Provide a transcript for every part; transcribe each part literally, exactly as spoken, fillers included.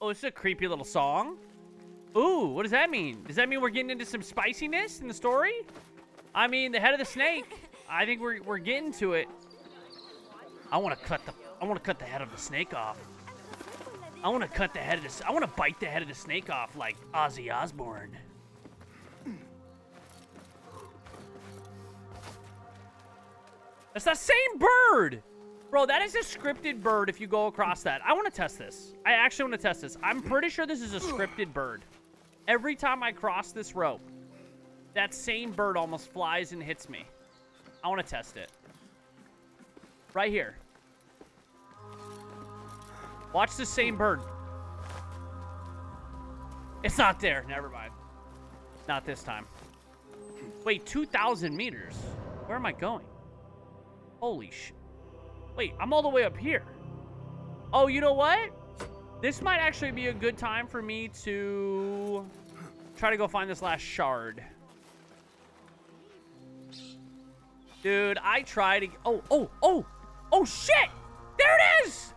Oh, it's a creepy little song. Ooh, what does that mean? Does that mean we're getting into some spiciness in the story? I mean, the head of the snake. I think we're we're getting to it. I want to cut the I want to cut the head of the snake off. I want to cut the head of the I want to bite the head of the snake off like Ozzy Osbourne. That's the same bird. Bro, that is a scripted bird if you go across that. I want to test this. I actually want to test this. I'm pretty sure this is a scripted bird. Every time I cross this rope, that same bird almost flies and hits me. I want to test it. Right here. Watch the same bird. It's not there. Never mind. Not this time. Wait, two thousand meters? Where am I going? Holy shit. Wait, I'm all the way up here. Oh, you know what? This might actually be a good time for me to try to go find this last shard. Dude, I tried to... Oh, oh, oh! Oh, shit! There it is!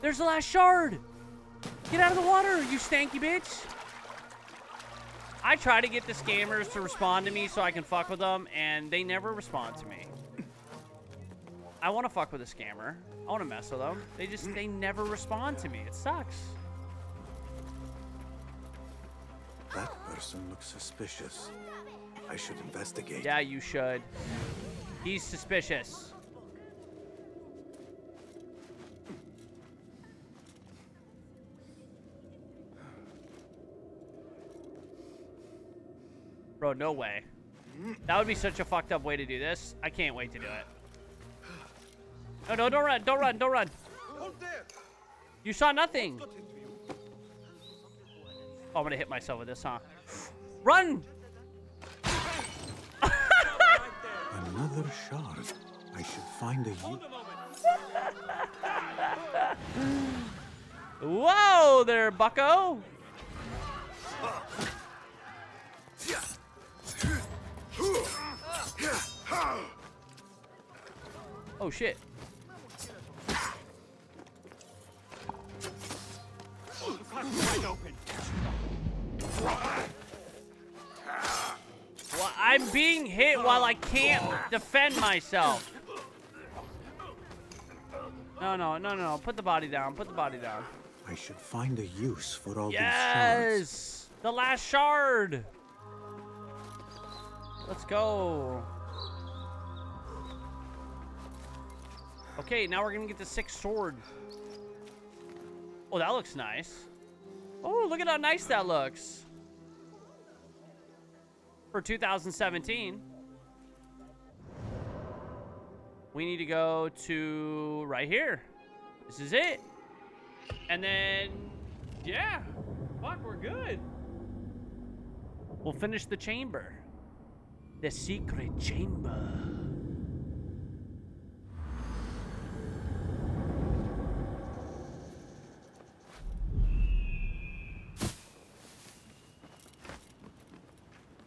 There's the last shard! Get out of the water, you stanky bitch! I try to get the scammers to respond to me so I can fuck with them, and they never respond to me. I want to fuck with a scammer. I want to mess with them. They just, they never respond to me. It sucks. That person looks suspicious. I should investigate. Yeah, you should. He's suspicious. Bro, no way. That would be such a fucked up way to do this. I can't wait to do it. No, no, don't run, don't run, don't run. You saw nothing. Oh, I'm gonna hit myself with this, huh? Run! Another shard. I should find a... Whoa there, bucko! Oh, shit. Well, I'm being hit while I can't defend myself. No, no, no, no. Put the body down. Put the body down. I should find a use for all yes! these shards. Yes! The last shard! Let's go. Okay, now we're gonna get the sixth sword. Oh, that looks nice. Oh, look at how nice that looks. For two thousand seventeen. We need to go to right here. This is it. And then, yeah. Fuck, we're good. We'll finish the chamber. The secret chamber.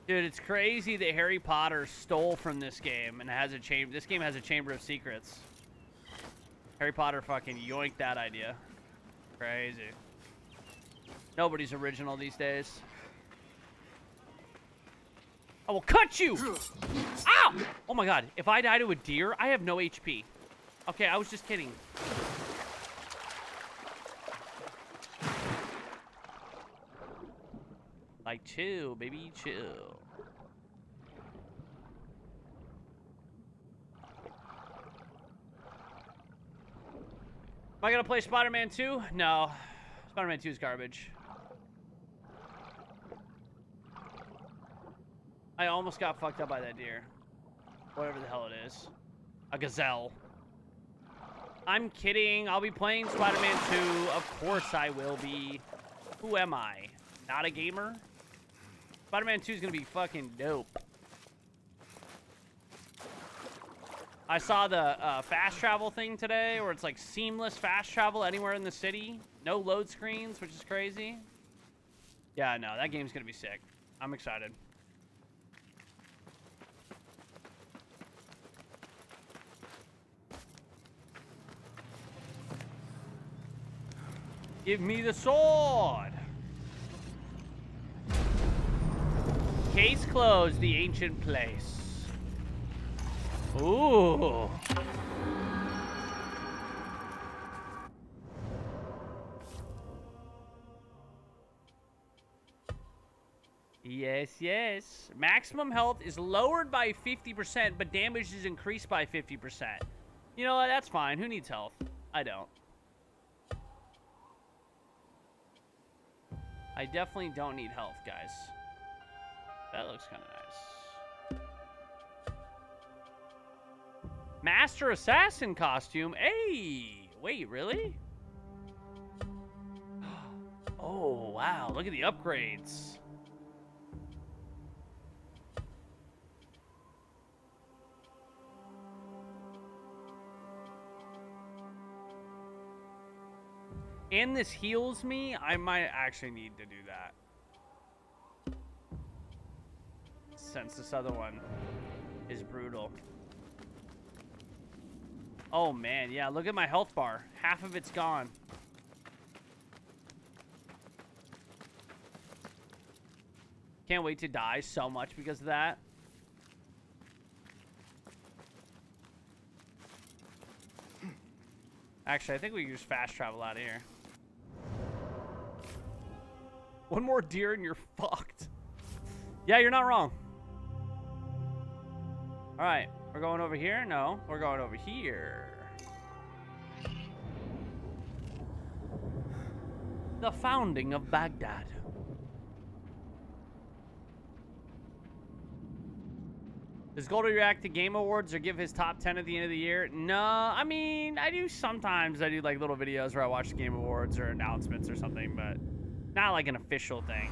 Dude, it's crazy that Harry Potter stole from this game and has a chamber. This game has a chamber of secrets. Harry Potter fucking yoinked that idea. Crazy. Nobody's original these days. I will cut you! Ow! Oh my god, if I die to a deer, I have no H P. Okay, I was just kidding. Like, chill, baby, chill. Am I gonna play Spider-Man two? No. Spider-Man two is garbage. I almost got fucked up by that deer. Whatever the hell it is. A gazelle. I'm kidding. I'll be playing Spider-Man two. Of course I will be. Who am I? Not a gamer? Spider-Man two is gonna be fucking dope. I saw the uh, fast travel thing today, where it's like seamless fast travel anywhere in the city. No load screens, which is crazy. Yeah, no, that game's gonna be sick. I'm excited. Give me the sword. Case closed, the ancient place. Ooh. Yes, yes. Maximum health is lowered by fifty percent, but damage is increased by fifty percent. You know what? That's fine. Who needs health? I don't. I definitely don't need health, guys. That looks kind of nice. Master Assassin costume. Hey! Wait, really? Oh, wow. Look at the upgrades. And this heals me. I might actually need to do that. Since this other one is brutal. Oh man, yeah, look at my health bar. Half of it's gone. Can't wait to die so much because of that. Actually, I think we can just fast travel out of here. One more deer and you're fucked. Yeah, you're not wrong. All right, we're going over here? No, we're going over here. The founding of Baghdad. Does Goldo react to game awards or give his top ten at the end of the year? No, I mean, I do sometimes. I do like little videos where I watch the game awards or announcements or something, but not like an official thing.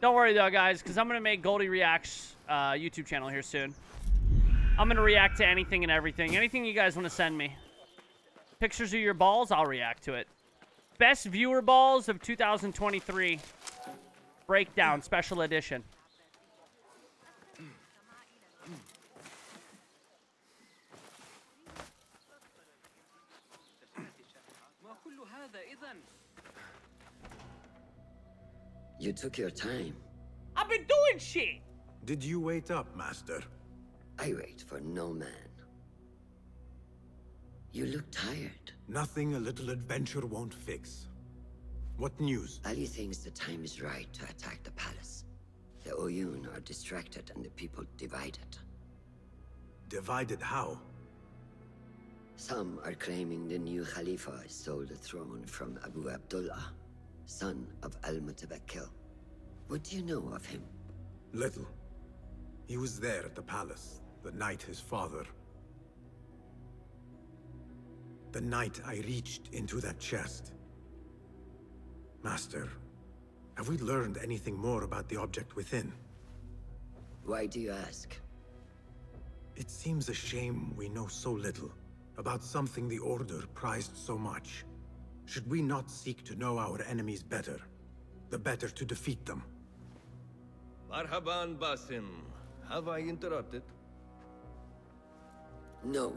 Don't worry, though, guys, because I'm going to make Goldie React's uh, YouTube channel here soon. I'm going to react to anything and everything. Anything you guys want to send me. Pictures of your balls, I'll react to it. Best viewer balls of two thousand twenty-three. Breakdown, special edition. You took your time. I've been doing shit. Did you wait up, master? I wait for no man. You look tired. Nothing a little adventure won't fix. What news? Ali thinks the time is right to attack the palace. The Oyun are distracted and the people divided. Divided how? Some are claiming the new Khalifa stole the throne from Abu Abdullah, son of Al-Mutawakkil. What do you know of him? Little. He was there at the palace, the night his father... The night I reached into that chest. Master, have we learned anything more about the object within? Why do you ask? It seems a shame we know so little about something the Order prized so much. Should we not seek to know our enemies better? The better to defeat them. Marhaban, Basim. Have I interrupted? No.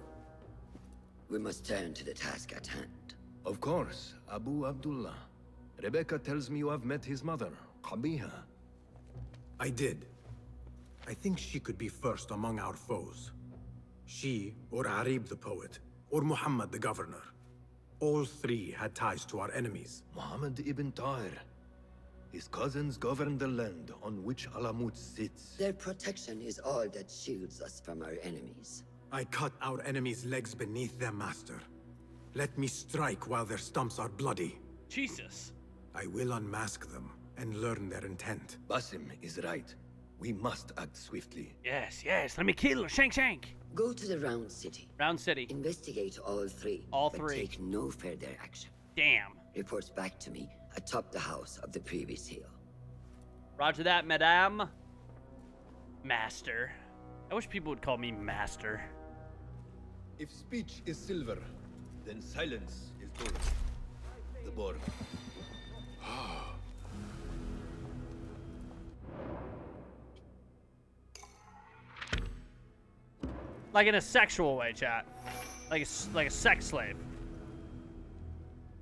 We must turn to the task at hand. Of course, Abu Abdullah. Rebecca tells me you have met his mother, Qabiha. I did. I think she could be first among our foes. She, or Arib the poet, or Muhammad the governor. All three had ties to our enemies. Muhammad ibn Tahir. His cousins govern the land on which Alamut sits. Their protection is all that shields us from our enemies. I cut our enemies' legs beneath their master. Let me strike while their stumps are bloody. Jesus. I will unmask them and learn their intent. Basim is right. We must act swiftly. Yes, yes. Let me kill Shank Shank. Go to the Round City. Round City. Investigate all three. All but three. Take no further action. Damn. Reports back to me atop the house of the previous hill. Roger that, madame. Master. I wish people would call me master. If speech is silver, then silence is gold. The board. Like in a sexual way, chat. like a, like a sex slave.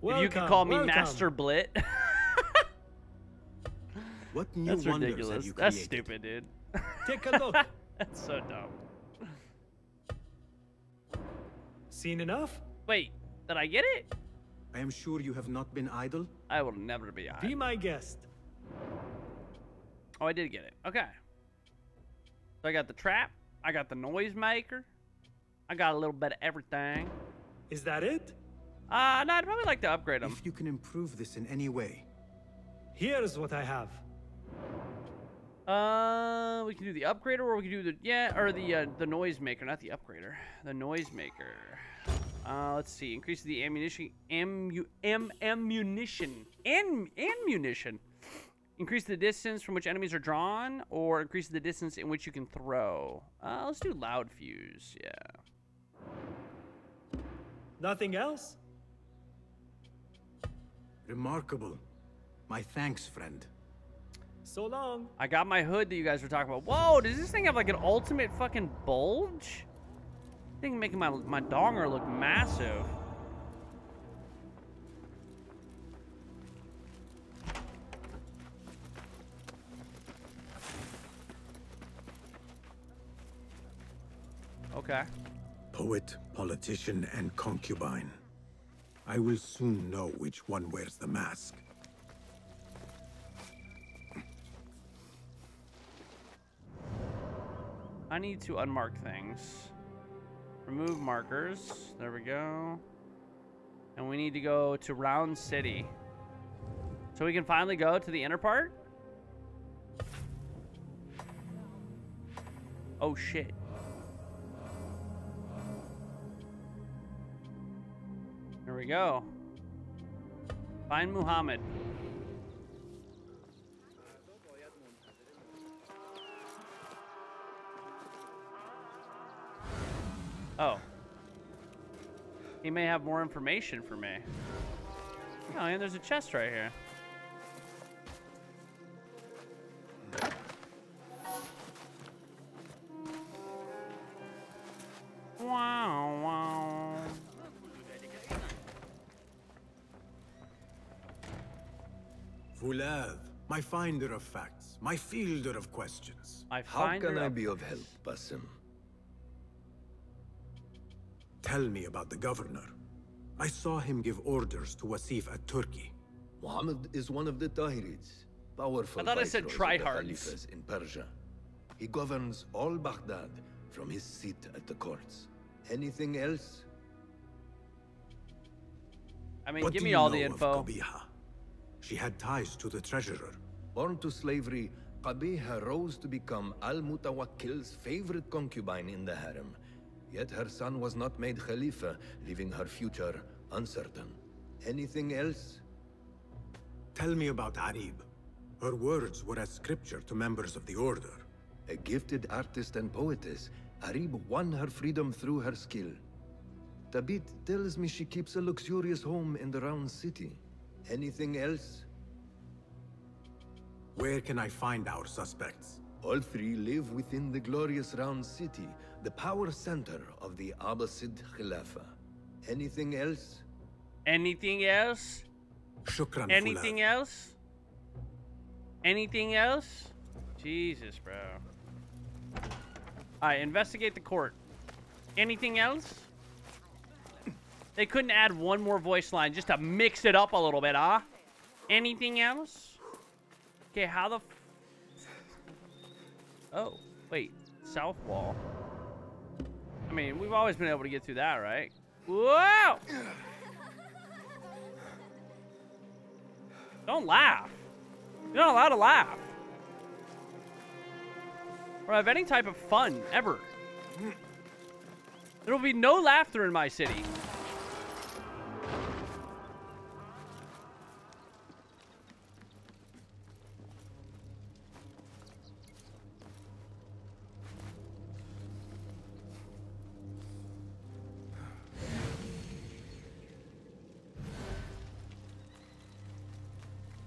Welcome, if you can call me welcome. Master Blit. What new That's ridiculous. You That's stupid, dude. Take a look. That's so dumb. Seen enough? Wait, did I get it? I am sure you have not been idle. I will never be idle. Be my guest. Oh, I did get it. Okay. So I got the trap. I got the noisemaker. I got a little bit of everything. Is that it? Uh, no, I'd probably like to upgrade them. If you can improve this in any way. Here's what I have. Uh, we can do the upgrader, or we can do the yeah, or the uh, the noisemaker, not the upgrader, the noisemaker. Uh, let's see, increase the ammunition, ammu, am, ammunition, am, ammunition. Increase the distance from which enemies are drawn, or increase the distance in which you can throw. Uh, let's do loud fuse. Yeah. Nothing else? Remarkable. My thanks, friend. So long. I got my hood that you guys were talking about. Whoa, does this thing have like an ultimate fucking bulge? This thing making my, my donger look massive. Okay. Poet, politician, and concubine. I will soon know which one wears the mask. I need to unmark things. Remove markers. There we go. And we need to go to Round City. So we can finally go to the inner part? Oh shit. There we go. Find Muhammad. Oh. He may have more information for me. Oh, and there's a chest right here. Wow, wow. Fulad, my finder of facts, my fielder of questions. I How can I be of help, Basim? Tell me about the governor. I saw him give orders to Wasif al-Turki. Muhammad is one of the Tahirids, powerful I thought I said trihards in Persia. He governs all Baghdad from his seat at the courts. Anything else? I mean, what give me all the info. What do you know of Qabiha? She had ties to the treasurer. Born to slavery, Qabiha rose to become Al-Mutawakkil's favorite concubine in the harem. Yet her son was not made Khalifa, leaving her future uncertain. Anything else? Tell me about Arib. Her words were as scripture to members of the order. A gifted artist and poetess, Arib won her freedom through her skill. Tabit tells me she keeps a luxurious home in the Round City. Anything else? Where can I find our suspects? All three live within the glorious Round City, the power center of the Abbasid Khilafah. Anything else? Anything else? Shukran. Anything Fulad. else? Anything else? Jesus, bro. All right, investigate the court. Anything else? They couldn't add one more voice line just to mix it up a little bit, huh? Anything else? Okay, how the... F oh, wait. South wall. I mean, we've always been able to get through that, right? Whoa! Don't laugh. You're not allowed to laugh. Or have any type of fun, ever. There will be no laughter in my city.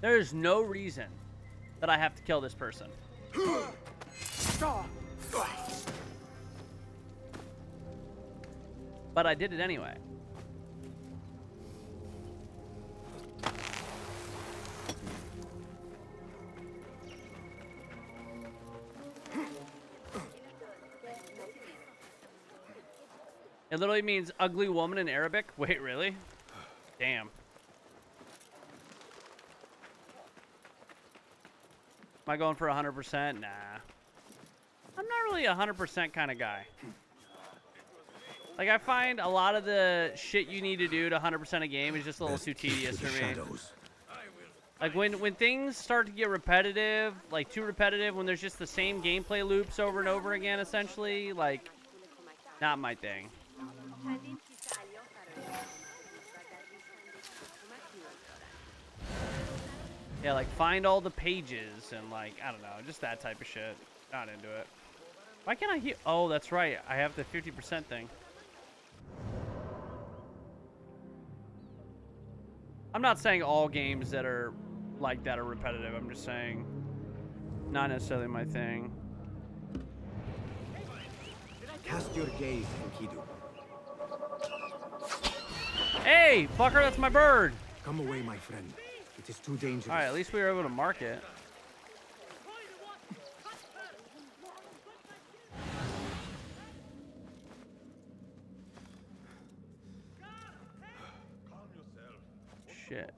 There is no reason that I have to kill this person. but I did it anyway. It literally means ugly woman in Arabic. Wait, really? Damn. Am I going for one hundred percent? Nah. I'm not really a one hundred percent kind of guy. Like, I find a lot of the shit you need to do to one hundred percent a game is just a little too tedious for me. Like, when, when things start to get repetitive, like, too repetitive, when there's just the same gameplay loops over and over again, essentially, like, not my thing. Yeah, like, find all the pages and, like, I don't know, just that type of shit. Not into it. Why can't I hear? Oh, that's right. I have the fifty percent thing. I'm not saying all games that are like that are repetitive. I'm just saying not necessarily my thing. Cast your gaze, Enkidu. Hey, fucker, that's my bird. Come away, my friend. It is too dangerous. All right, at least we were able to mark it. Shit.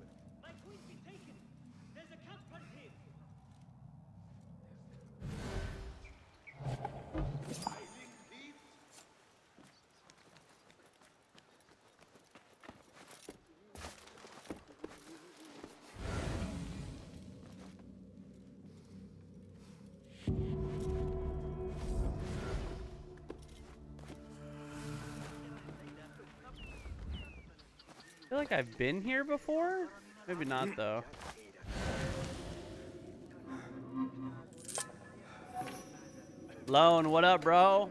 I feel like I've been here before? Maybe not, though. Lone, what up, bro?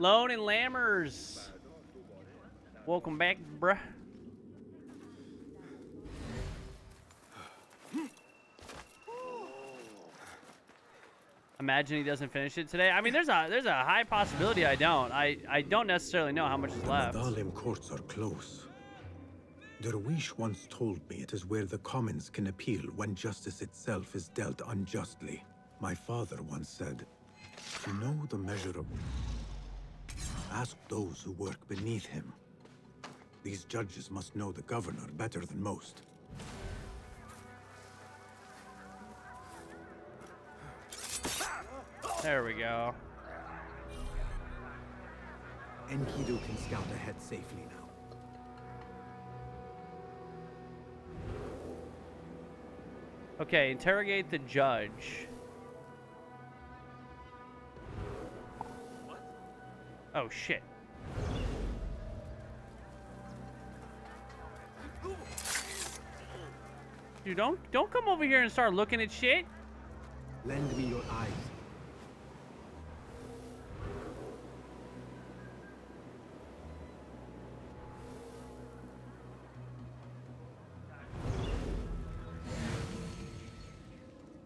Lone and Lammers. Welcome back, bruh. Imagine he doesn't finish it today. I mean, there's a there's a high possibility I don't. I, I don't necessarily know how much is left. The Mathalim courts are close. Derwish once told me it is where the commons can appeal when justice itself is dealt unjustly. My father once said, "To know the measure of... ask those who work beneath him." These judges must know the governor better than most. There we go. Enkidu can scout ahead safely now. Okay, interrogate the judge. What? Oh, shit. Dude, don't don't come over here and start looking at shit. Lend me your eyes.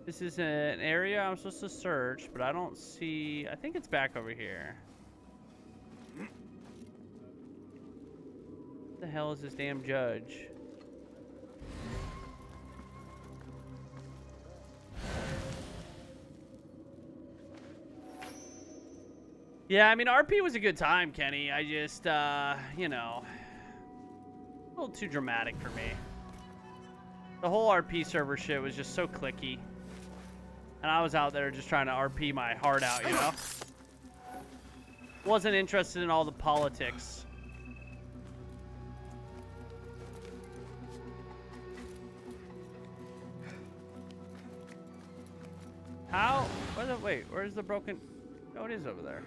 This is an area I'm supposed to search, but I don't see... I think it's back over here. What the hell is this damn judge? Yeah, I mean, R P was a good time, Kenny. I just, uh, you know... a little too dramatic for me. The whole R P server shit was just so clicky. And I was out there just trying to R P my heart out, you know? Wasn't interested in all the politics. How? Where's the, wait, where's the broken... Oh, it is over there.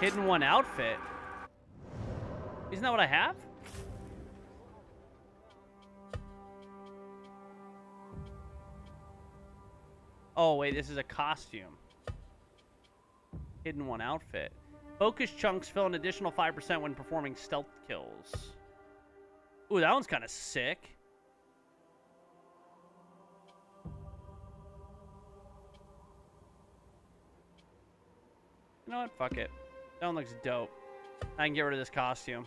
Hidden one outfit. Isn't that what I have? Oh, wait, this is a costume. Hidden one outfit. Focus chunks fill an additional five percent when performing stealth kills. Ooh, that one's kind of sick. You know what? Fuck it. That one looks dope. I can get rid of this costume.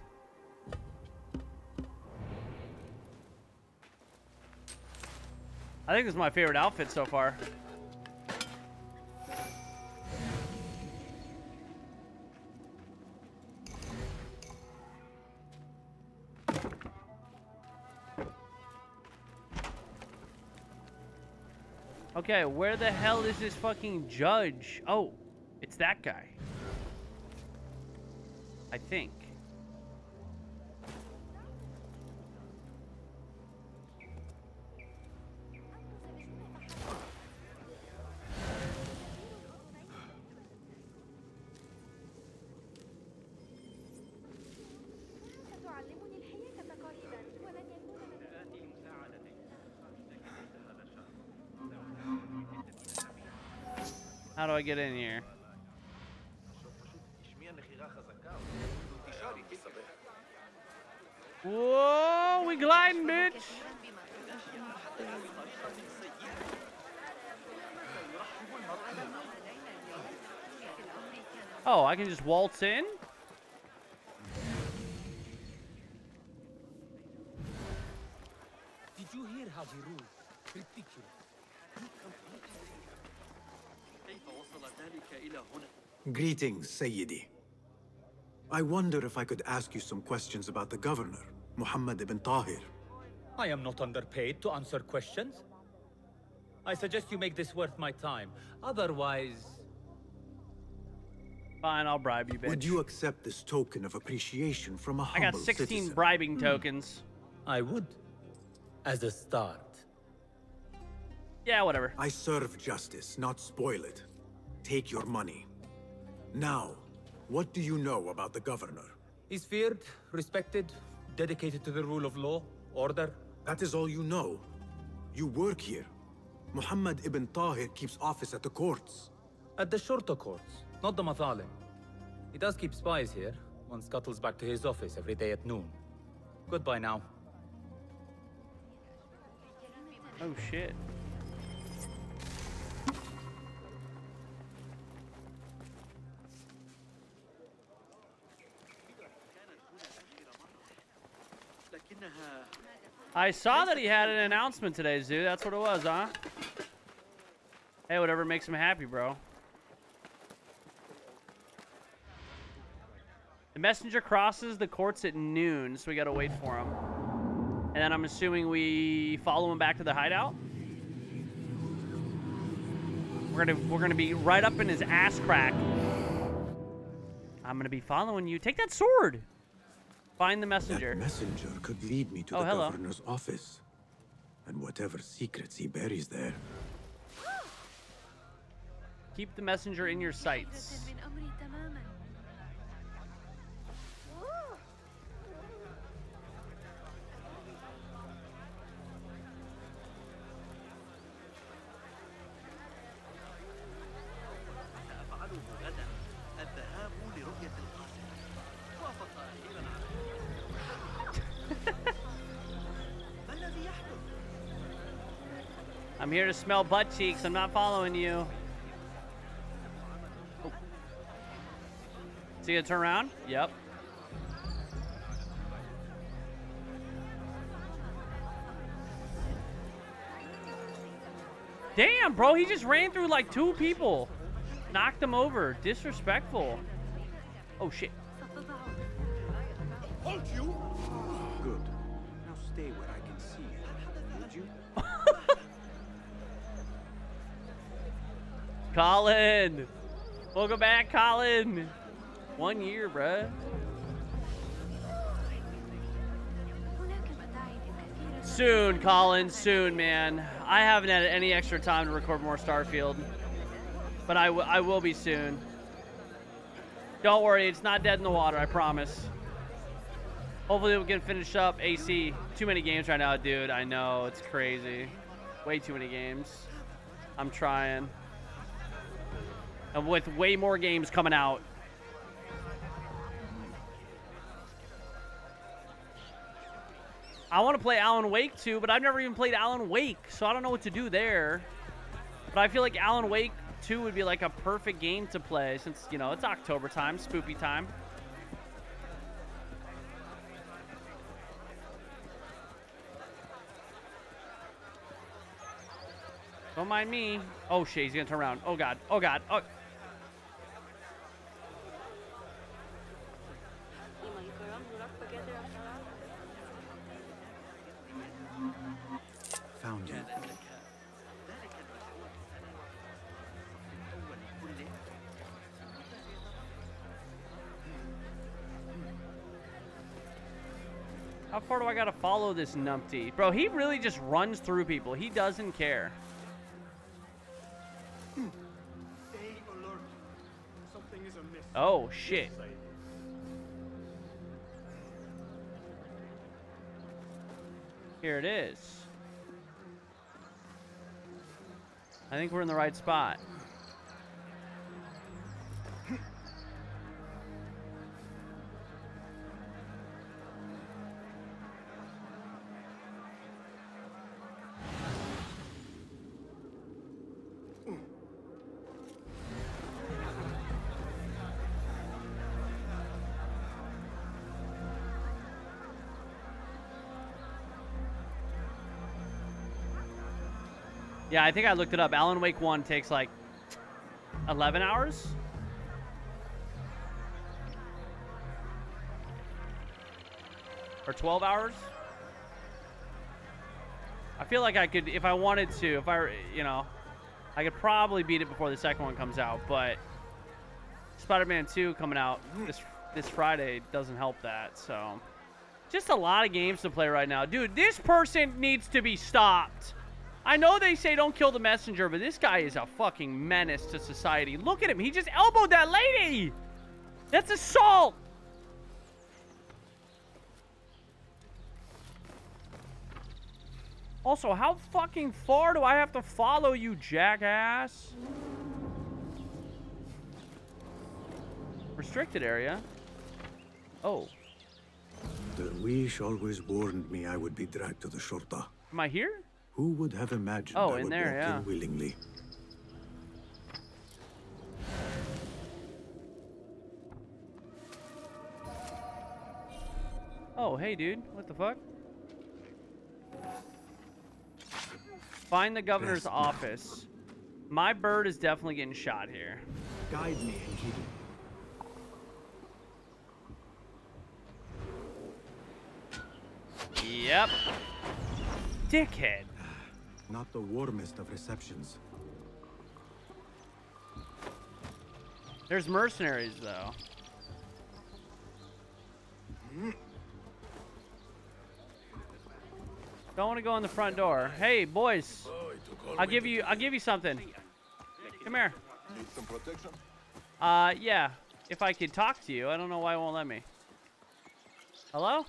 I think this is my favorite outfit so far. Okay, where the hell is this fucking judge? Oh, it's that guy. I think. How do I get in here? Whoa, we gliding, bitch! Oh, I can just waltz in? Did you hear how he ruled? Ridiculous. Greetings, Sayyidi. I wonder if I could ask you some questions about the governor, Muhammad ibn Tahir. I am not underpaid to answer questions. I suggest you make this worth my time. Otherwise... Fine, I'll bribe you, bitch. Would you accept this token of appreciation from a humble I got sixteen citizen? Bribing tokens. Hmm. I would. As a start. Yeah, whatever. I serve justice, not spoil it. Take your money. Now, what do you know about the governor? He's feared, respected, dedicated to the rule of law, order. That is all you know. You work here. Muhammad ibn Tahir keeps office at the courts. At the Shurta courts, not the Mathalim. He does keep spies here. One scuttles back to his office every day at noon. Goodbye now. Oh shit. I saw that he had an announcement today, Zoo. That's what it was, huh? Hey, whatever makes him happy, bro. The messenger crosses the courts at noon, so we gotta wait for him. And then I'm assuming we follow him back to the hideout. We're gonna we're gonna be right up in his ass crack. I'm gonna be following you. Take that sword. Find the messenger. That messenger could lead me to oh, the hello. governor's office and whatever secrets he buries there. Keep the messenger in your sights. I'm here to smell butt cheeks. I'm not following you. Oh. Is he gonna turn around? Yep. Damn, bro. He just ran through like two people. Knocked them over. Disrespectful. Oh, shit. Hold you. Good. Now stay where I can see you. Would you? Colin! Welcome back, Colin! One year, bruh. Soon, Colin, soon, man. I haven't had any extra time to record more Starfield. But I, w I will be soon. Don't worry, it's not dead in the water, I promise. Hopefully we can finish up A C. Too many games right now, dude. I know, it's crazy. Way too many games. I'm trying. And with way more games coming out. I want to play Alan Wake two, but I've never even played Alan Wake, so I don't know what to do there. But I feel like Alan Wake two would be like a perfect game to play since, you know, it's October time, spoopy time. Don't mind me. Oh, shit, he's going to turn around. Oh, God. Oh, God. Oh. Found you. How far do I got to follow this numpty? Bro, he really just runs through people. He doesn't care. Oh, shit. Here it is. I think we're in the right spot. Yeah, I think I looked it up. Alan Wake one takes like eleven hours. Or twelve hours. I feel like I could, if I wanted to, if I, you know, I could probably beat it before the second one comes out, but Spider-Man two coming out this, this Friday doesn't help that, so. Just a lot of games to play right now. Dude, this person needs to be stopped. I know they say don't kill the messenger, but this guy is a fucking menace to society. Look at him. He just elbowed that lady. That's assault. Also, how fucking far do I have to follow you, jackass? Restricted area. Oh. The Derwish always warned me I would be dragged to the Shurta. Am I here? Who would have imagined oh, I in would there, walk yeah. in willingly? Oh, hey, dude. What the fuck? Find the governor's Best office. Now. My bird is definitely getting shot here. Guide me and keep it. Yep. Dickhead. Not the warmest of receptions. There's mercenaries, though. Don't want to go in the front door. Hey, boys. I'll give you. I'll give you something. Come here. Need some protection? Uh, yeah. If I could talk to you, I don't know why it won't let me. Hello?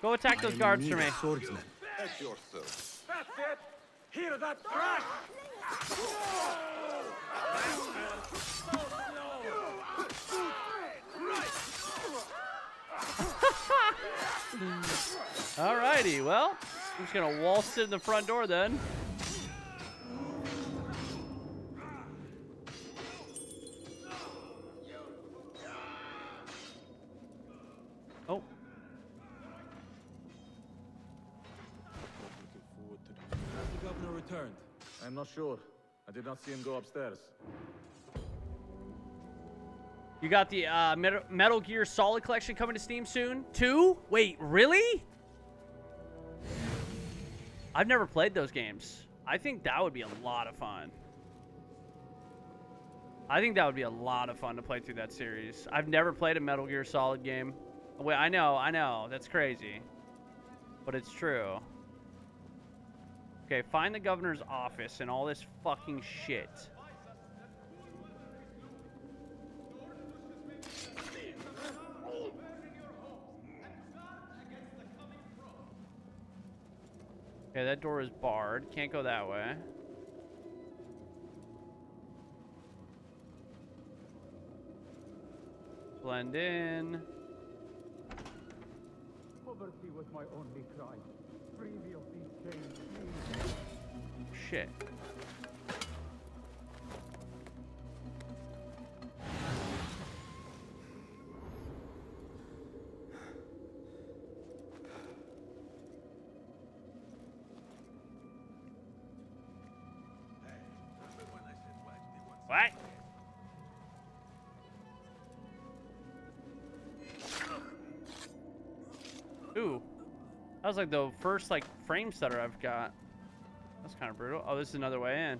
Go attack those guards for me. Yourself. That's it. Hear that crash? Alrighty, well, I'm just gonna waltz in the front door then. Oh. Returned. I'm not sure. I did not see him go upstairs. You got the uh, Met Metal Gear Solid collection coming to Steam soon? Two? Wait, really? I've never played those games. I think that would be a lot of fun. I think that would be a lot of fun to play through that series. I've never played a Metal Gear Solid game. Wait, I know, I know. That's crazy. But it's true. Okay, find the governor's office and all this fucking shit. Okay, that door is barred. Can't go that way. Blend in. Poverty was my only crime. Shit. What? Ooh. That was like the first like frame setter I've got. That's kind of brutal. Oh, this is another way in.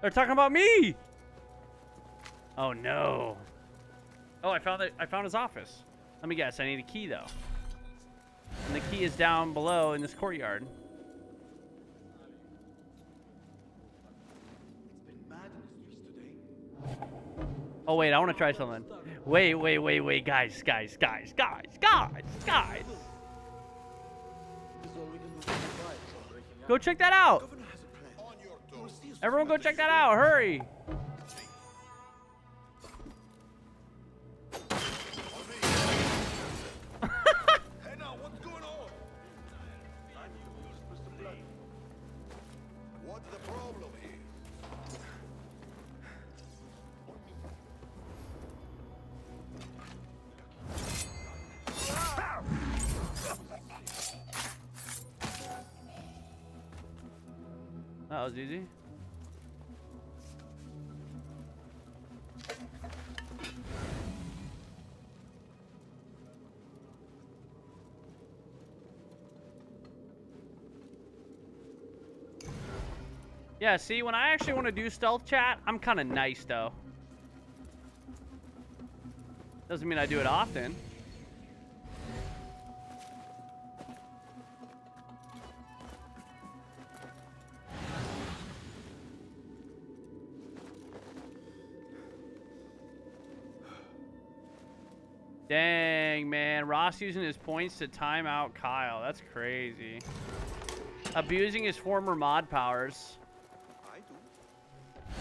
They're talking about me! Oh no. Oh, I found it. I found his office. Let me guess, I need a key though. And the key is down below in this courtyard. It's been madness today. Oh wait, I wanna try something. Wait, wait, wait, wait, guys, guys, guys, guys, guys, guys. Go check that out. Everyone go check that out, hurry. That was easy. Yeah, see, when I actually want to do stealth chat, I'm kind of nice, though. Doesn't mean I do it often. Dang, man. Ross using his points to time out Kyle. That's crazy. Abusing his former mod powers. I do.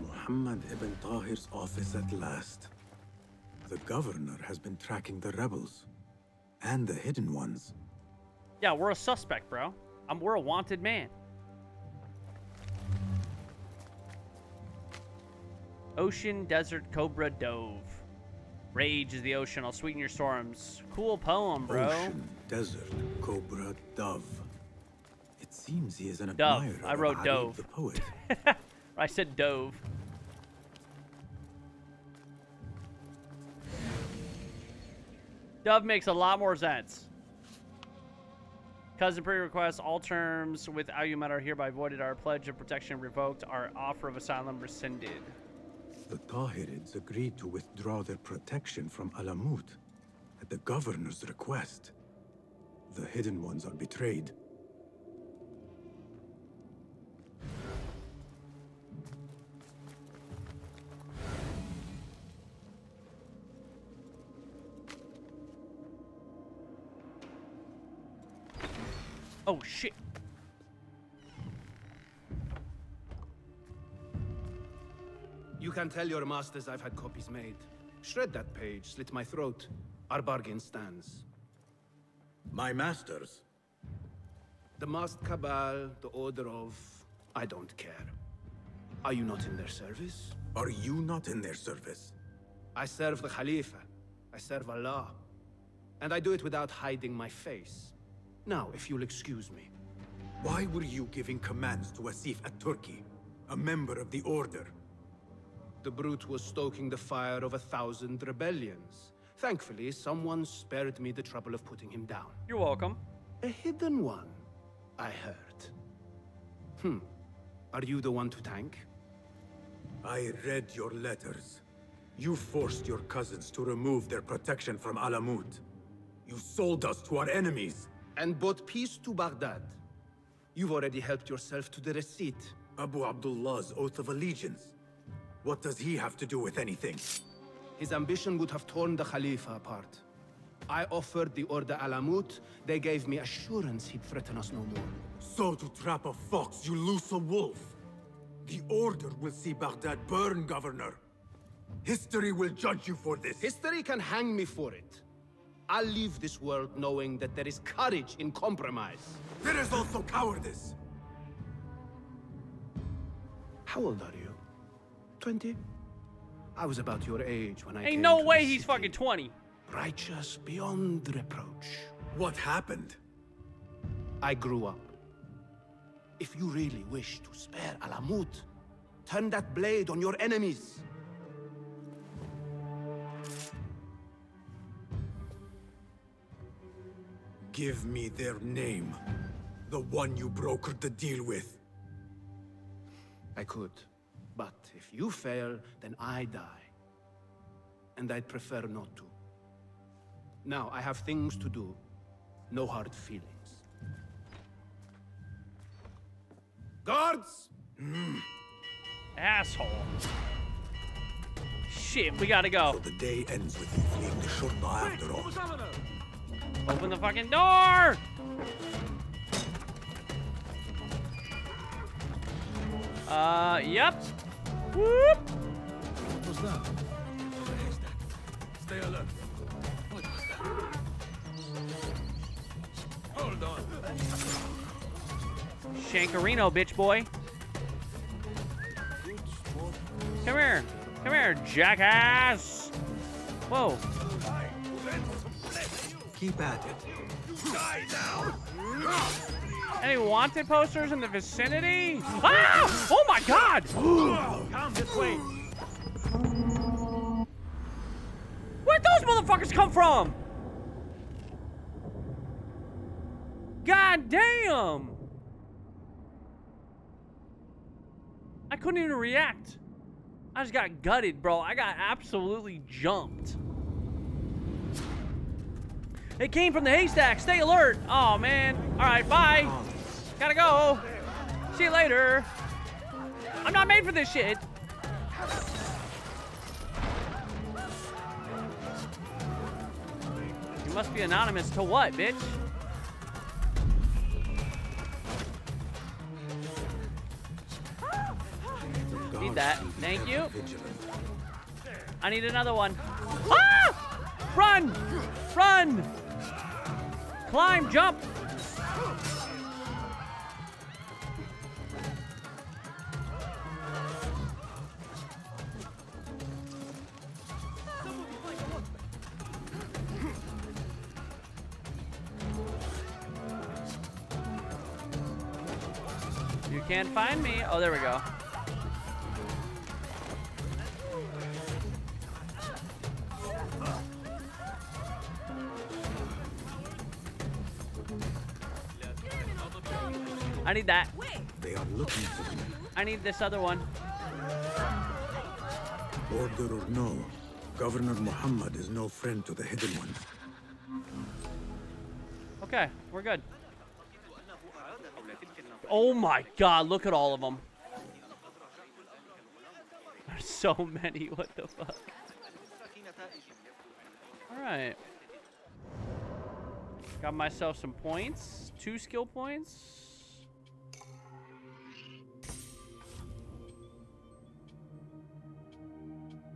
Muhammad ibn Tahir's office at last. The governor has been tracking the rebels. And the hidden ones. Yeah, we're a suspect, bro. I'm, we're a wanted man. Ocean Desert Cobra Dove. Rage is the ocean. I'll sweeten your storms. Cool poem, bro. Ocean Desert Cobra Dove. It seems he is an admirer of Arib. I wrote Dove. The poet. I said Dove. Dove makes a lot more sense. Cousin pre-requests, all terms with Alumet are hereby voided. Our pledge of protection revoked. Our offer of asylum rescinded. The Tahirids agreed to withdraw their protection from Alamut at the governor's request. The hidden ones are betrayed. Oh shit. You can tell your masters I've had copies made. Shred that page, slit my throat. Our bargain stands. My masters? The masked cabal, the order of... I don't care. Are you not in their service? Are you not in their service? I serve the Khalifa. I serve Allah. And I do it without hiding my face. Now, if you'll excuse me. Why were you giving commands to Wasif al-Turki, a member of the Order? The brute was stoking the fire of a thousand rebellions. Thankfully, someone spared me the trouble of putting him down. You're welcome. A hidden one, I heard. Hmm. Are you the one to tank? I read your letters. You forced your cousins to remove their protection from Alamut. You sold us to our enemies. And brought peace to Baghdad. You've already helped yourself to the receipt. Abu Abdullah's oath of allegiance. What does he have to do with anything? His ambition would have torn the Khalifa apart. I offered the Order Alamut. They gave me assurance he'd threaten us no more. So to trap a fox, you loose a wolf. The Order will see Baghdad burn, Governor. History will judge you for this. History can hang me for it. I'll leave this world knowing that there is courage in compromise. There is also cowardice. How old are you? twenty? I was about your age when I Ain't no way he's fucking twenty. Righteous beyond reproach. What happened? I grew up. If you really wish to spare Alamut, turn that blade on your enemies. Give me their name. The one you brokered the deal with. I could. But if you fail, then I die. And I'd prefer not to. Now, I have things to do. No hard feelings. Guards! Mm. Asshole. Shit, we gotta go. So the day ends with you fleeing the Shurta after all. Open the fucking door! Uh, yep. Whoop! What was that? What is that? Stay alert. What was that? Hold on. Shankarino, bitch boy. Come here. Come here, jackass. Whoa. Keep at it. Die now. Any wanted posters in the vicinity? Ah! Oh my God! Come this way. Where'd those motherfuckers come from? God damn! I couldn't even react. I just got gutted, bro. I got absolutely jumped. It came from the haystack. Stay alert. Oh, man. All right, bye. Gotta go. See you later. I'm not made for this shit. You must be anonymous to what, bitch? Need that. Thank you. I need another one. Ah! Run! Run! Climb, jump! You can't find me. Oh, there we go. I need that. They are looking for me. I need this other one. Order or no, Governor Muhammad is no friend to the hidden ones. Okay, we're good. Oh my God, look at all of them. There's so many, what the fuck? All right. Got myself some points, two skill points.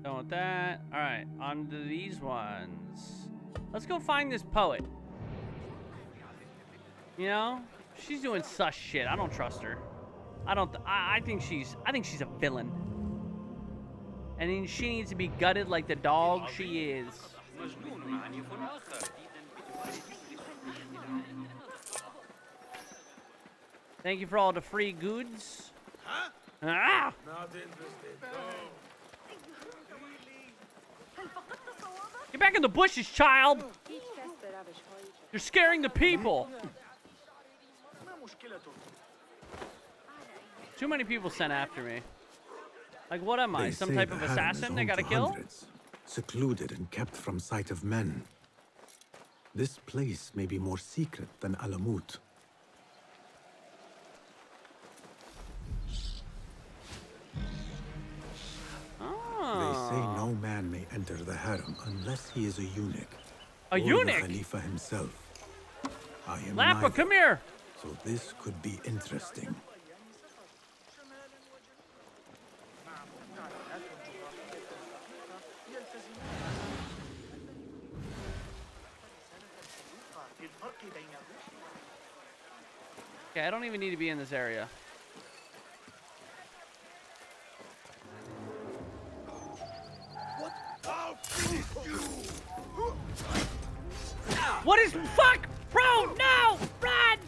Don't want that. All right, on to these ones. Let's go find this poet. You know, she's doing sus shit. I don't trust her. I don't. Th I, I think she's. I think she's a villain. And she needs to be gutted like the dog she is. Thank you for all the free goods. Huh? Ah! Not interested. No. Get back in the bushes, child! You're scaring the people! Too many people sent after me. Like, what am I? Some type of assassin they gotta kill? Secluded and kept from sight of men. This place may be more secret than Alamut. Oh. They say no man may enter the harem unless he is a eunuch. A eunuch? Khalifa himself. I am Lapa, neither, come here! So this could be interesting. Okay, I don't even need to be in this area. What? I'll finish you. What is fuck? Bro, no! Run!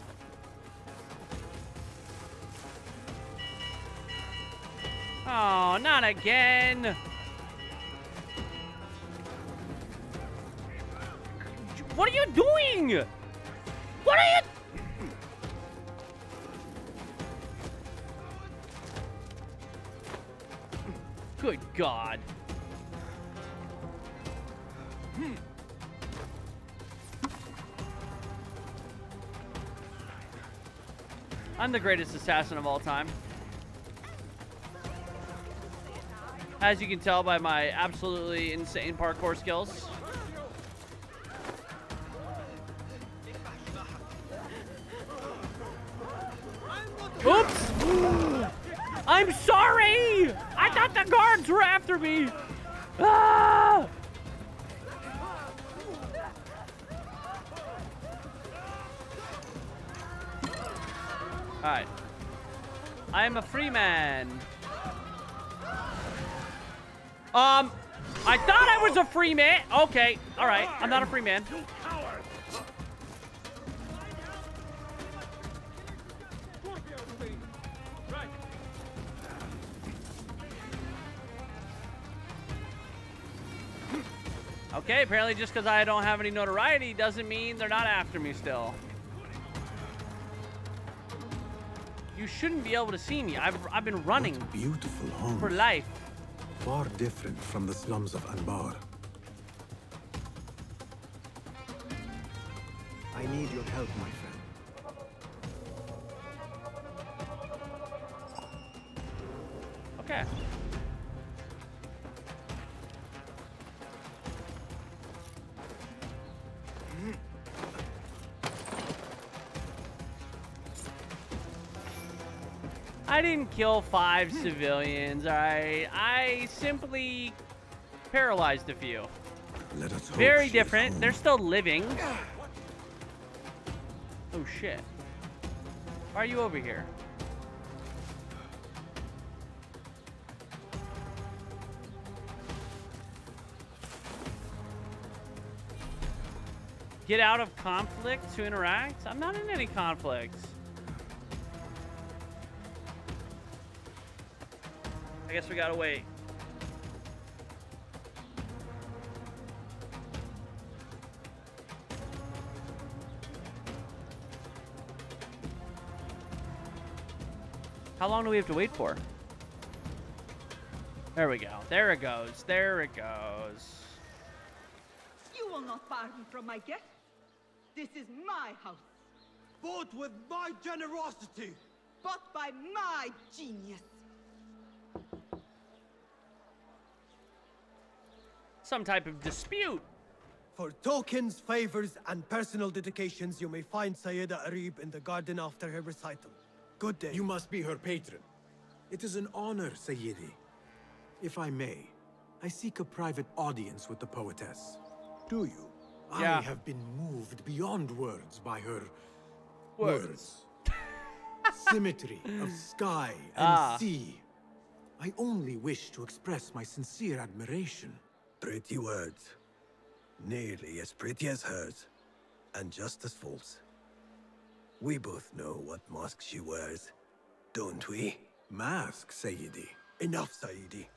Oh, not again. What are you doing? What are you? Good God. Hmm. I'm the greatest assassin of all time. As you can tell by my absolutely insane parkour skills. Oops! I'm sorry! I thought the guards were after me! Ah! Alright. I am a free man. Um, I thought I was a free man. Okay, alright. I'm not a free man. Okay, apparently just because I don't have any notoriety doesn't mean they're not after me still. You shouldn't be able to see me. I've, I've been running. What beautiful homes. For life. Far different from the slums of Anbar. I need your help, my friend. Okay. I didn't kill five civilians, alright? I simply paralyzed a few. Let us Very different. They're still living. Oh, shit. Why are you over here? Get out of conflict to interact? I'm not in any conflicts. I guess we gotta wait. How long do we have to wait for? There we go. There it goes. There it goes. You will not pardon from my guest. This is my house. Bought with my generosity. Bought by my genius. Some type of dispute. For tokens, favors, and personal dedications, you may find Sayyida Arib in the garden after her recital. Good day. You must be her patron. It is an honor, Sayyidi. If I may, I seek a private audience with the poetess. Do you? Yeah. I have been moved beyond words by her words. words. Symmetry of sky and ah. sea. I only wish to express my sincere admiration. Pretty words. Nearly as pretty as hers. And just as false. We both know what mask she wears, don't we? Mask, Sayyidi. Enough, Sayyidi.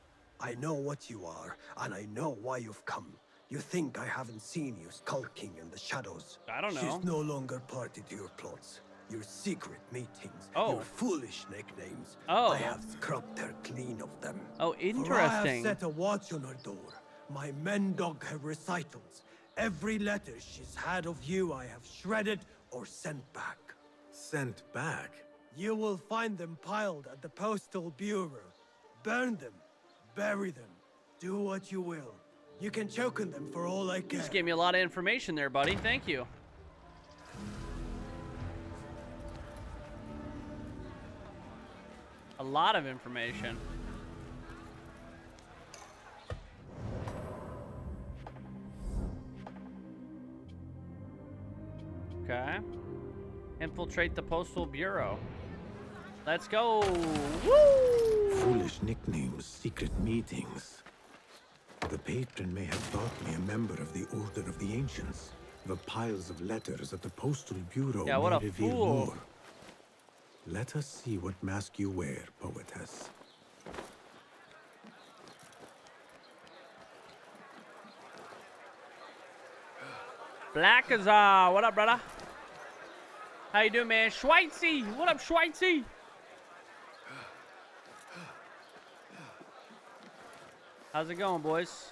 I know what you are, and I know why you've come. You think I haven't seen you skulking in the shadows. I don't know. She's no longer party to your plots. your secret meetings, oh. your foolish nicknames. Oh. I have scrubbed her clean of them. Oh, interesting. For I have set a watch on her door. My men dog her recitals. Every letter she's had of you I have shredded or sent back. Sent back? You will find them piled at the postal bureau. Burn them. Bury them. Do what you will. You can choke on them for all I care. You just gave me a lot of information there, buddy. Thank you. A lot of information. Okay. Infiltrate the postal bureau. Let's go. Woo! Foolish nicknames, secret meetings. The patron may have thought me a member of the Order of the Ancients. The piles of letters at the postal bureau yeah, what may a reveal fool. more. Let us see what mask you wear, poetess. Black Azar, what up, brother? How you doing, man? Schweitzy, what up, Schweitzy? How's it going, boys?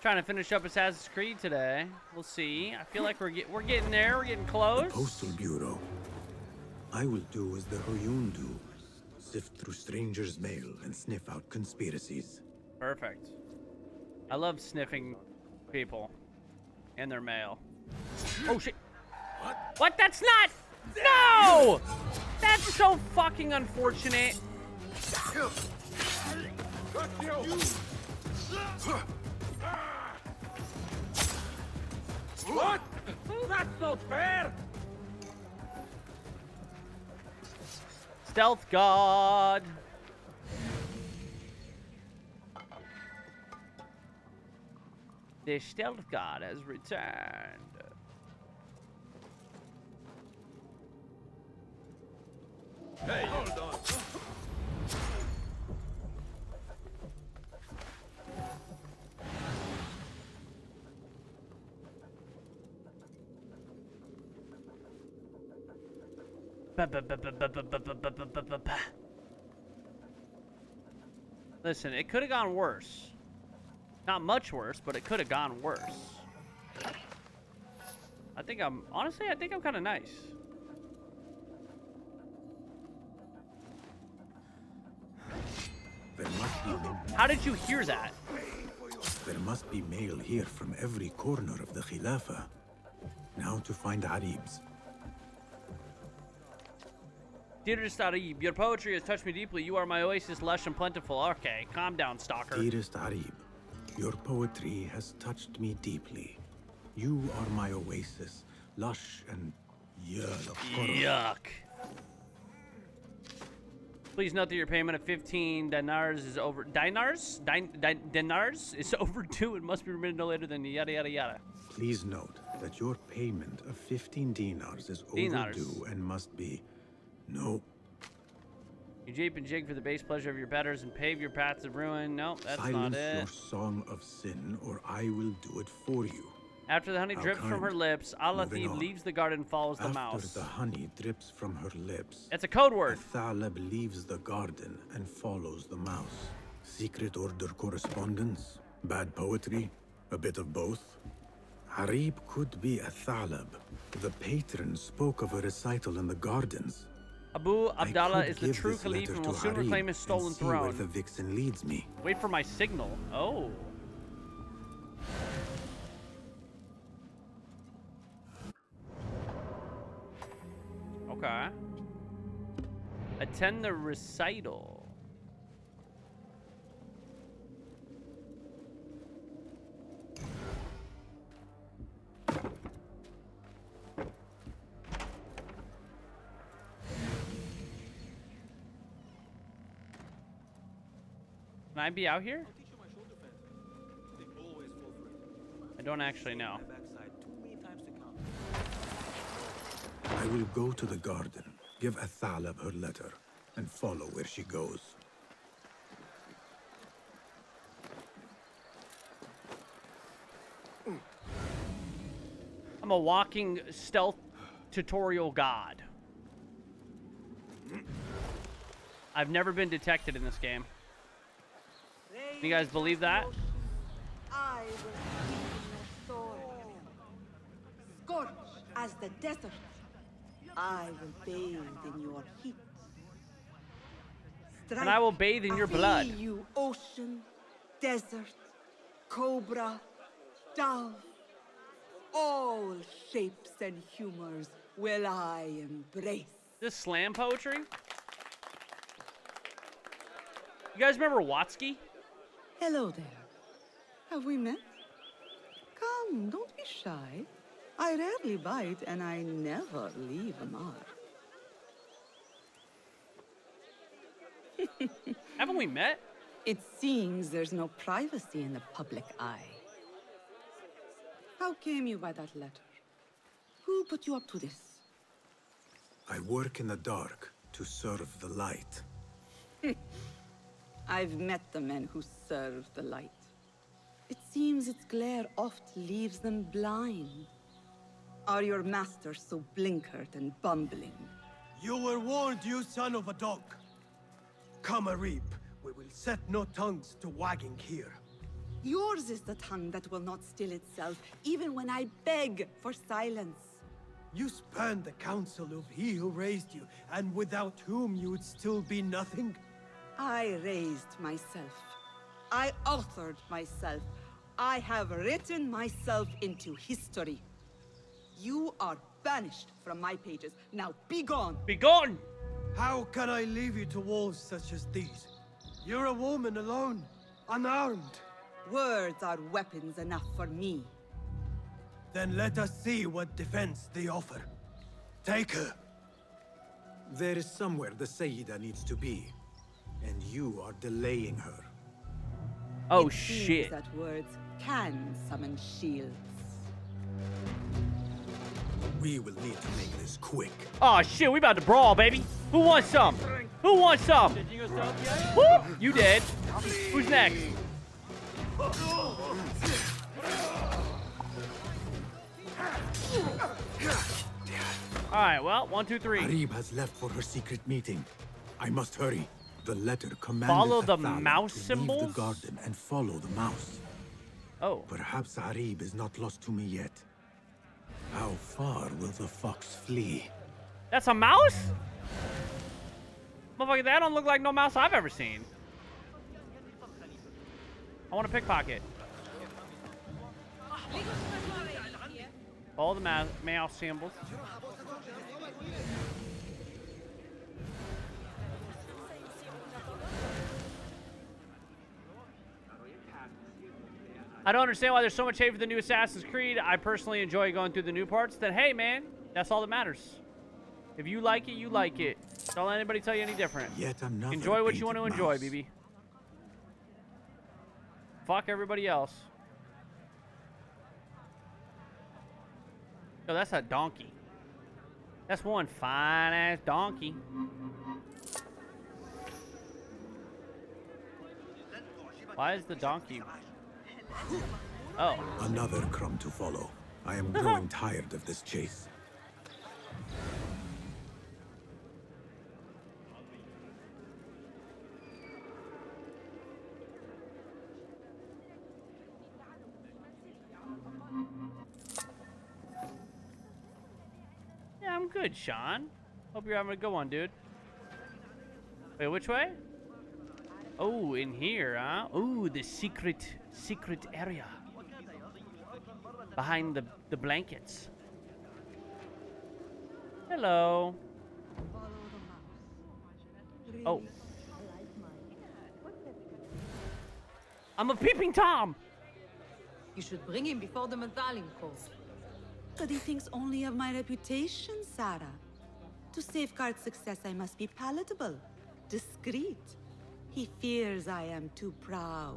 Trying to finish up Assassin's Creed today. We'll see. I feel like we're get, we're getting there. We're getting close. The postal bureau. I will do as the Huyun do: sift through strangers' mail and sniff out conspiracies. Perfect. I love sniffing people and their mail. Oh shit! What? What? That's not. No! That's so fucking unfortunate. What? That's not fair. Stealth God. The Stealth God has returned. Hey, hold on. Listen, it could have gone worse. Not much worse, but it could have gone worse. I think I'm... Honestly, I think I'm kind of nice. There must be... How did you hear that? There must be mail here from every corner of the Khilafah. Now to find Arib's. Dearest Arib, your poetry has touched me deeply. You are my oasis, lush and plentiful. Okay, calm down, stalker. Dearest Arib, your poetry has touched me deeply. You are my oasis, lush and... Yuck. Please note that your payment of fifteen dinars is over... Dinars? Din din dinars is overdue and must be remitted no later than yada yada yada. Please note that your payment of fifteen dinars is dinars. overdue and must be... No. You jape and jig for the base pleasure of your betters and pave your paths of ruin. Nope, that's Silence not it. Silence your song of sin, or I will do it for you. After the honey How drips kind. from her lips, Alathib leaves the garden and follows After the mouse. After the honey drips from her lips. That's a code word. Thalab leaves the garden and follows the mouse. Secret order correspondence? Bad poetry? A bit of both? Harib could be a Thalab. The patron spoke of a recital in the gardens. Abu Abdullah is the true Khalifa and will soon Harib reclaim his stolen and see throne. Where the vixen leads me. Wait for my signal. Oh. Okay. Attend the recital. Can I be out here? I don't actually know. I will go to the garden, give Athalab her letter, and follow where she goes. I'm a walking stealth tutorial god. I've never been detected in this game. You guys believe that? I will keep my sword, scorched as the desert. I will bathe in your heat. Strike and I will bathe in your blood. You ocean, desert, cobra, dove, all shapes and humors will I embrace. This slam poetry? You guys remember Watsky? Hello there. Have we met? Come, don't be shy. I rarely bite and I never leave a mark. Haven't we met? It seems there's no privacy in the public eye. How came you by that letter? Who put you up to this? I work in the dark to serve the light. I've met the men who serve the light. It seems its glare oft leaves them blind. Are your masters so blinkered and bumbling? You were warned, you son of a dog. Come, Arib. We will set no tongues to wagging here. Yours is the tongue that will not still itself, even when I beg for silence. You spurned the counsel of he who raised you, and without whom you would still be nothing. I raised myself. I authored myself. I have written myself into history. You are banished from my pages. Now be gone. Be gone! How can I leave you to walls such as these? You're a woman alone, unarmed. Words are weapons enough for me. Then let us see what defense they offer. Take her. There is somewhere the Sayyida needs to be, and you are delaying her. Oh, it shit. Seems that words can summon shields. We will need to make this quick. Oh shit, we about to brawl, baby. Who wants some? Who wants some? Did you go south yet? Woo! You dead. Who's next? Alright, well, one, two, three. Arib has left for her secret meeting. I must hurry. The letter commanded follow the mouse symbol. Leave the garden and follow the mouse. Oh. Perhaps Arib is not lost to me yet. How far will the fox flee? That's a mouse? Motherfucker, that don't look like no mouse I've ever seen. I want a pickpocket. All the mouse symbols. I don't understand why there's so much hate for the new Assassin's Creed. I personally enjoy going through the new parts. Then, hey, man, that's all that matters. If you like it, you like it. Don't let anybody tell you any different. Yet another enjoy what you want to mouse. Enjoy, B B. Fuck everybody else. Yo, that's a donkey. That's one fine-ass donkey. Why is the donkey... Oh. Another crumb to follow. I am growing tired of this chase. Yeah, I'm good, Sean. Hope you're having a good one, dude. Wait, which way? Oh, in here, huh? Oh, the secret, secret area. Behind the, the blankets. Hello. Oh. I'm a peeping Tom. You should bring him before the Mathalim calls. But he thinks only of my reputation, Sarah. To safeguard success, I must be palatable, discreet. He fears I am too proud.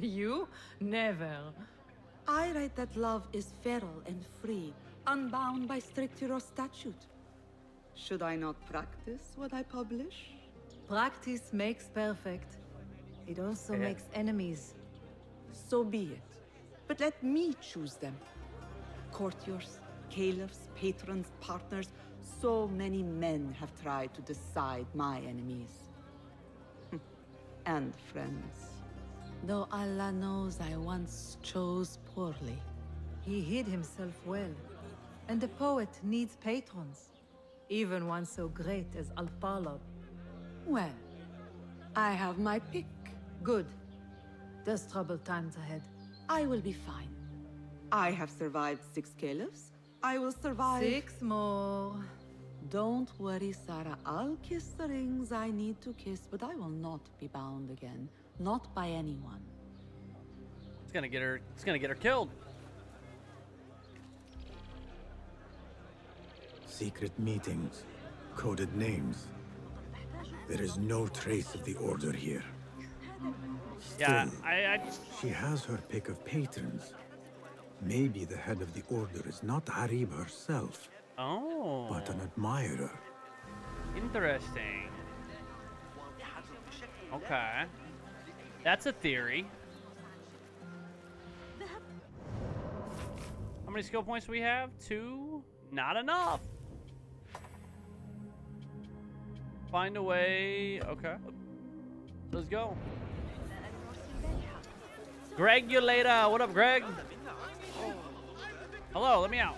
You? Never. I write that love is feral and free, unbound by strict Euro statute. Should I not practice what I publish? Practice makes perfect. It also yeah. makes enemies. So be it. But let me choose them. Courtiers, caliphs, patrons, partners. So many men have tried to decide my enemies. And friends. Though Allah knows I once chose poorly. He hid himself well. And the poet needs patrons. Even one so great as Al-Thalab. Well, I have my pick. Good. There's troubled times ahead. I will be fine. I have survived six caliphs. I will survive... Six more. Don't worry, Sarah. I'll kiss the rings I need to kiss, but I will not be bound again. Not by anyone. It's gonna get her... It's gonna get her killed. Secret meetings. Coded names. There is no trace of the order here. Still, yeah, I, I... she has her pick of patrons. Maybe the head of the order is not Arib herself. Oh. But an admirer. Interesting. Okay. That's a theory. How many skill points do we have? Two? Not enough. Find a way. Okay. Let's go. Greg, you later. What up, Greg? Hello, let me out.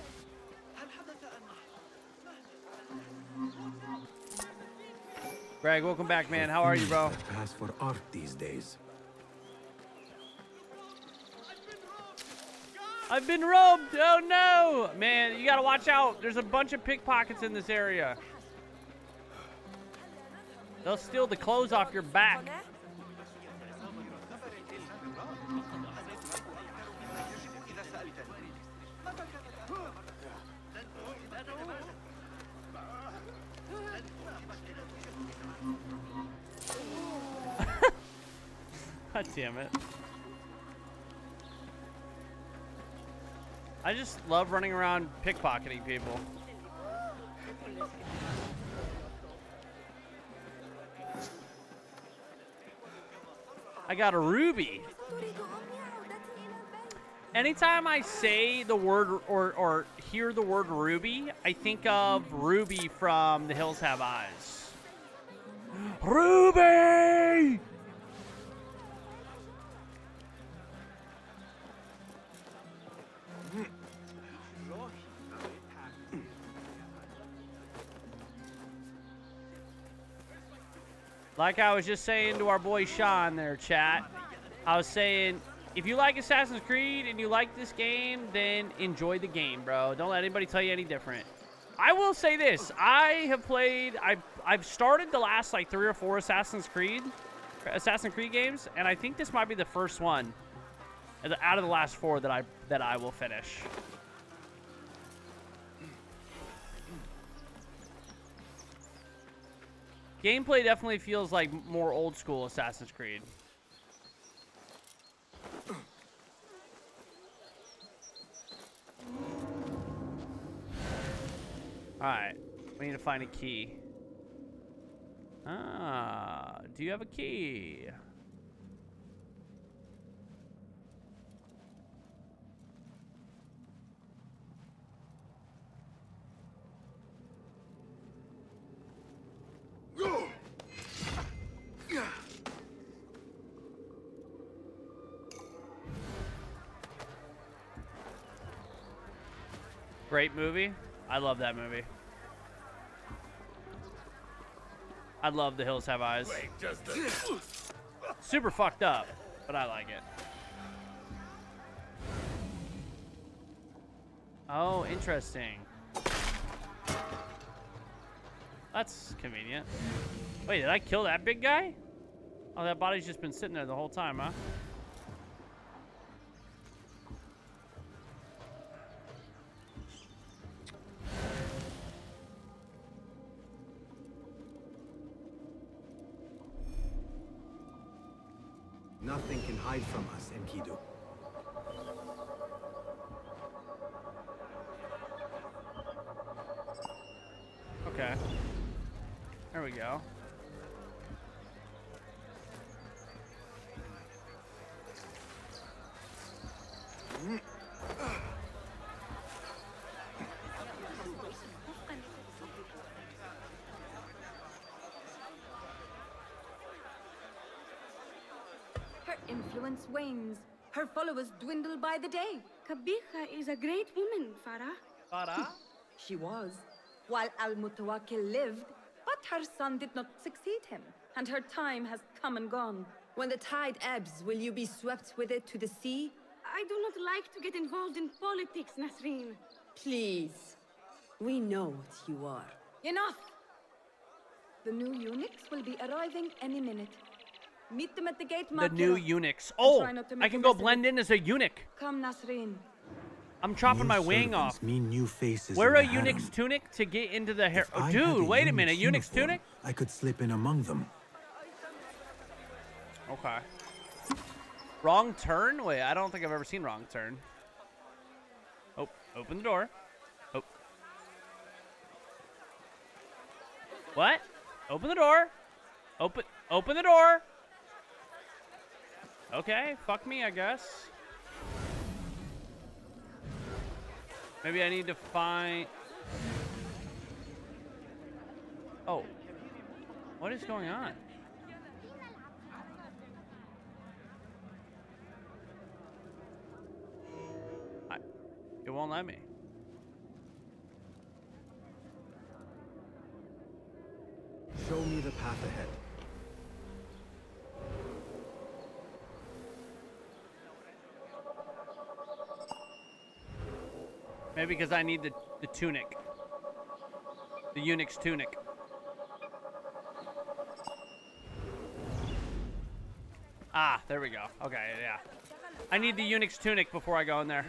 Greg, welcome back, man. How are you, bro? Pass for art these days. I've been robbed. Oh no, man! You gotta watch out. There's a bunch of pickpockets in this area. They'll steal the clothes off your back. God damn it. I just love running around pickpocketing people. I got a ruby. Anytime I say the word or, or hear the word ruby, I think of Ruby from The Hills Have Eyes. Ruby! Like I was just saying to our boy Sean there, chat, I was saying, if you like Assassin's Creed and you like this game, then enjoy the game, bro. Don't let anybody tell you any different. I will say this. I have played, I've, I've started the last, like, three or four Assassin's Creed, Assassin's Creed games, and I think this might be the first one out of the last four that I, that I will finish. Gameplay definitely feels like more old school Assassin's Creed. Alright, we need to find a key. Ah, do you have a key? Great movie. I love that movie. I love The Hills Have Eyes. Wait, just a... Super fucked up, but I like it. Oh, interesting. That's convenient. Wait, did I kill that big guy? Oh, that body's just been sitting there the whole time, huh? Nothing can hide from us, Enkidu. Okay. There we go. influence wanes. Her followers dwindle by the day. Qabiha is a great woman, Farah. Farah? She was. While Al-Mutawakkil lived, but her son did not succeed him, and her time has come and gone. When the tide ebbs, will you be swept with it to the sea? I do not like to get involved in politics, Nasreen. Please. We know what you are. Enough! The new eunuchs will be arriving any minute. Meet them at the gate, Matthew. The new eunuchs. Oh, I can go listen. Blend in as a eunuch. Come, Nasreen. I'm chopping new my wing off. Mean new faces. Wear a eunuch's tunic to get into the hair. Oh, dude, wait a, a minute. Eunuch's tunic? I could slip in among them. Okay. Wrong turn? Wait, I don't think I've ever seen wrong turn. Oh, open the door. Oh. What? Open the door. Open, open the door. Okay, fuck me, I guess. Maybe I need to find... Oh. What is going on? I... It won't let me. Show me the path ahead. Maybe because I need the, the tunic. The eunuch's tunic. Ah, there we go. Okay, yeah. I need the eunuch's tunic before I go in there.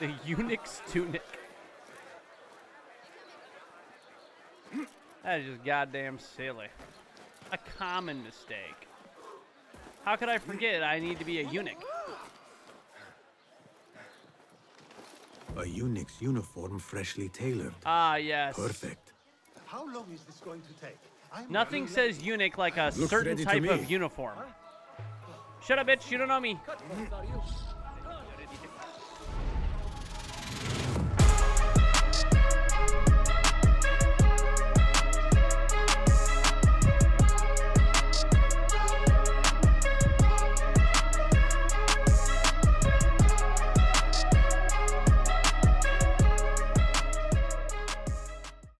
The eunuch's tunic. That is just goddamn silly. A common mistake. How could I forget I need to be a eunuch? A eunuch's uniform freshly tailored. Ah, yes. Perfect. How long is this going to take? I'm Nothing says eunuch like a Looks certain type of uniform. Huh? Shut up, bitch. You don't know me.